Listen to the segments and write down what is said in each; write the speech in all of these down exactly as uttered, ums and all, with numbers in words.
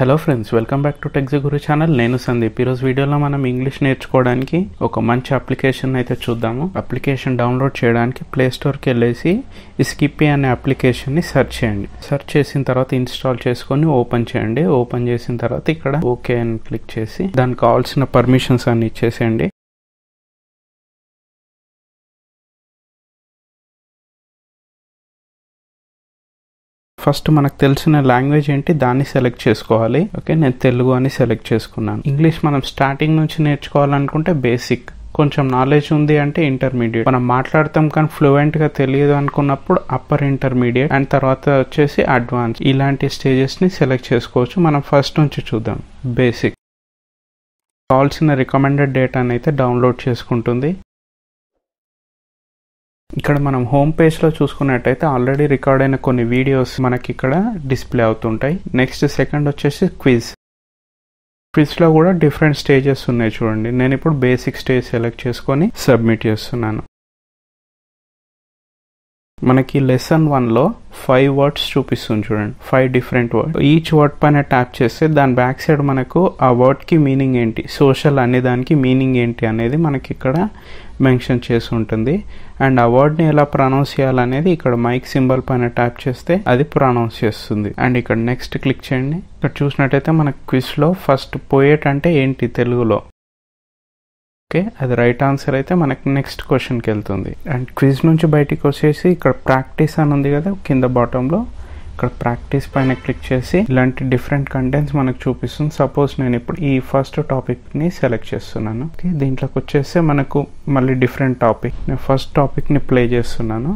Hello friends welcome back to टेक्जी Guru channel नैन Sandeep video मन English नेर्चुकोवडानिकी ओक मंची अप्लिकेशन अयिते चूद्दामु। अप्लिकेशन डाउनलोड चेयडानिकी प्ले स्टोर की वेल्लेसी स्किपी अने अप्लिकेशन नि सर्च चेयंडी। सर्च चेसिन तर्वात इंस्टॉल चेसुकोनि ओपन चेयंडी। ओपन चेसिन तर्वात इक्कड ओके अनि क्लिक चेसी दानिकी कावाल्सिन पर्मिशन्स अन्नी इच्चेसेयंडी। फस्ट मनకు తెలిసిన లాంగ్వేజ్ ఏంటి దాన్ని సెలెక్ట్ చేసుకోవాలి। ఓకే నేను తెలుగు అని సెలెక్ట్ చేసుకున్నాను। ఇంగ్లీష్ మనం స్టార్టింగ్ నుంచి నేర్చుకోవాలనుకుంటే బేసిక్, కొంచెం నాలెడ్జ్ ఉంది అంటే ఇంటర్మీడియట్, మనం మాట్లాడతాం కానీ ఫ్లూయెంట్ గా తెలియదు అనుకున్నప్పుడు అప్పర్ ఇంటర్మీడియట్ అండ్ తర్వాత వచ్చేసి అడ్వాన్స్, ఇలాంటి స్టేజెస్ ని సెలెక్ట్ చేసుకోవచ్చు। మనం ఫస్ట్ నుంచి చూద్దాం బేసిక్। కావాల్సిన రికమెండెడ్ డేటాని అయితే డౌన్లోడ్ చేసుకుంటుంది। ఇక్కడ మనం హోమ్ పేజ్ లో చూసుకున్నట్టయితే ఆల్రెడీ రికార్డ్ అయిన కొన్ని వీడియోస్ మనకి ఇక్కడ డిస్ప్లే అవుతుంటాయి। నెక్స్ట్ సెకండ్ వచ్చేసి క్విజ్ క్విజ్ లో కూడా డిఫరెంట్ స్టేజెస్ ఉన్నాయి చూడండి। నేను ఇప్పుడు బేసిక్ స్టేజ్ సెలెక్ట్ చేసుకొని సబ్మిట్ చేస్తున్నాను। మనకి లెసన్ వన్ లో ఫైవ్ వర్డ్స్ చూపిస్తుంది చూడండి, five different word. Each word పైన ట్యాప్ చేస్తే దాని బ్యాక్ సైడ్ మనకు ఆ వర్డ్ కి మీనింగ్ ఏంటి, సోషల్ అనే దానికి మీనింగ్ ఏంటి అనేది మనకి ఇక్కడ మెన్షన్ చేసి ఉంటుంది। అండ్ ఆ వర్డ్ని ఎలా ప్రొనౌన్స్ చేయాలనేది ఇక్కడ మైక్ సింబల్ పైన ట్యాప్ చేస్తే అది ప్రొనౌన్స్ చేస్తుంది। అండ్ ఇక్కడ నెక్స్ట్ క్లిక్ చేయండి। ఇక్కడ చూసినట్టయితే మన క్విజ్లో ఫస్ట్ పోయేట్ అంటే ఏంటి తెలుగులో, ఓకే అది రైట్ ఆన్సర్ అయితే మనకి నెక్స్ట్ క్వశ్చన్కి వెళ్తుంది। అండ్ క్విజ్ నుంచి బయటికి వచ్చేసి ఇక్కడ ప్రాక్టీస్ అని ఉంది కదా కింద బాటంలో, ఇక్కడ ప్రాక్టీస్ పైన క్లిక్ చేసి ఇలాంటి డిఫరెంట్ కంటెంట్స్ మనకు చూపిస్తుంది। సపోజ్ నేను ఇప్పుడు ఈ ఫస్ట్ టాపిక్ని సెలెక్ట్ చేస్తున్నాను। ఓకే దీంట్లోకి వచ్చేస్తే మనకు మళ్ళీ డిఫరెంట్ టాపిక్, నేను ఫస్ట్ టాపిక్ని ప్లే చేస్తున్నాను।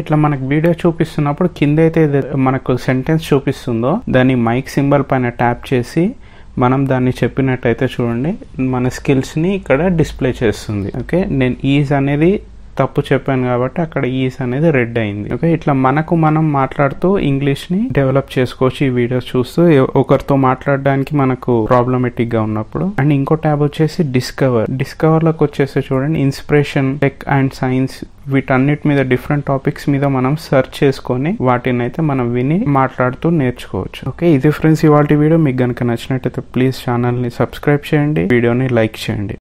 ఇట్లా మనకు వీడియో చూపిస్తున్నప్పుడు కింద అయితే మనకు సెంటెన్స్ చూపిస్తుందో దాన్ని మైక్ సింబల్ పైన ట్యాప్ చేసి మనం దాన్ని చెప్పినట్టయితే చూడండి మన స్కిల్స్ని ఇక్కడ డిస్ప్లే చేస్తుంది। ఓకే నేను ఈజ్ అనేది తప్పు చెప్పాను కాబట్టి అక్కడ ఈజ్ అనేది రెడ్ అయింది। ఓకే ఇట్లా మనకు మనం మాట్లాడుతూ ఇంగ్లీష్ని డెవలప్ చేసుకోవచ్చు ఈ వీడియోస్ చూస్తూ, ఒకరితో మాట్లాడడానికి మనకు ప్రాబ్లమెటిక్గా ఉన్నప్పుడు। అండ్ ఇంకో ట్యాబ్ వచ్చేసి డిస్కవర్ డిస్కవర్లోకి వచ్చేసి చూడండి ఇన్స్పిరేషన్, టెక్ అండ్ సైన్స్, వీటన్నిటి మీద డిఫరెంట్ టాపిక్స్ మీద మనం సెర్చ్ చేసుకొని వాటిని అయితే మనం విని మాట్లాడుతూ నేర్చుకోవచ్చు। ఓకే ఇది ఫ్రెండ్స్ ఇవాల్టి వీడియో, మీకు గనుక నచ్చినట్టయితే ప్లీజ్ ఛానల్ని సబ్స్క్రైబ్ చేయండి, వీడియోని లైక్ చేయండి।